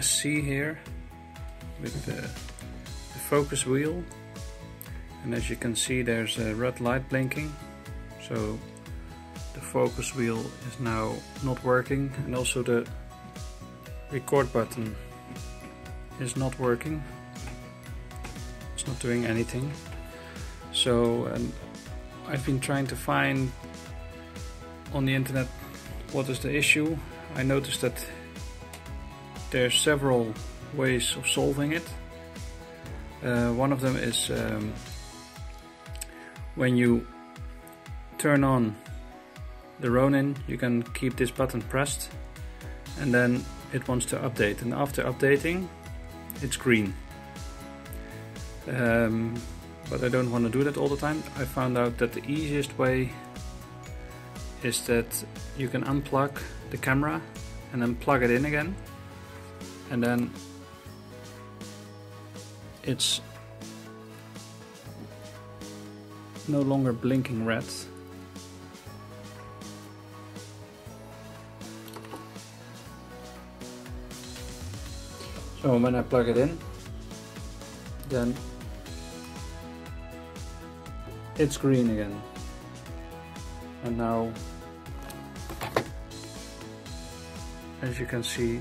SC here with the focus wheel, and as you can see there's a red light blinking, so the focus wheel is now not working, and also the record button is not working, it's not doing anything. So I've been trying to find on the internet what is the issue. I noticed that there's several ways of solving it. One of them is when you turn on the Ronin, you can keep this button pressed, and then it wants to update, and after updating it's green. But I don't want to do that all the time. I found out that the easiest way is that you can unplug the camera and then plug it in again, and then it's no longer blinking red. So when I plug it in, then it's green again. And now, as you can see,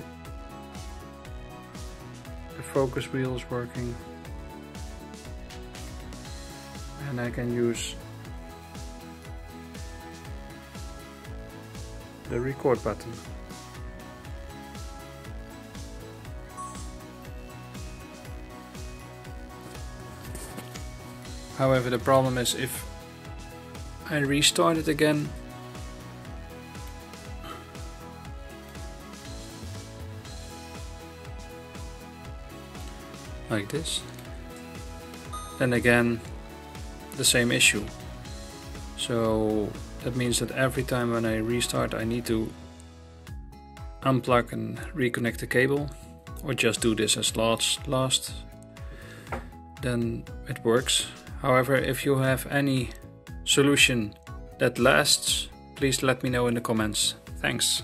the focus wheel is working, and I can use the record button. However, the problem is, if I restart it again, like this, then again the same issue. So that means that every time when I restart, I need to unplug and reconnect the cable, or just do this as last, then it works. However, if you have any solution that lasts, please let me know in the comments. Thanks.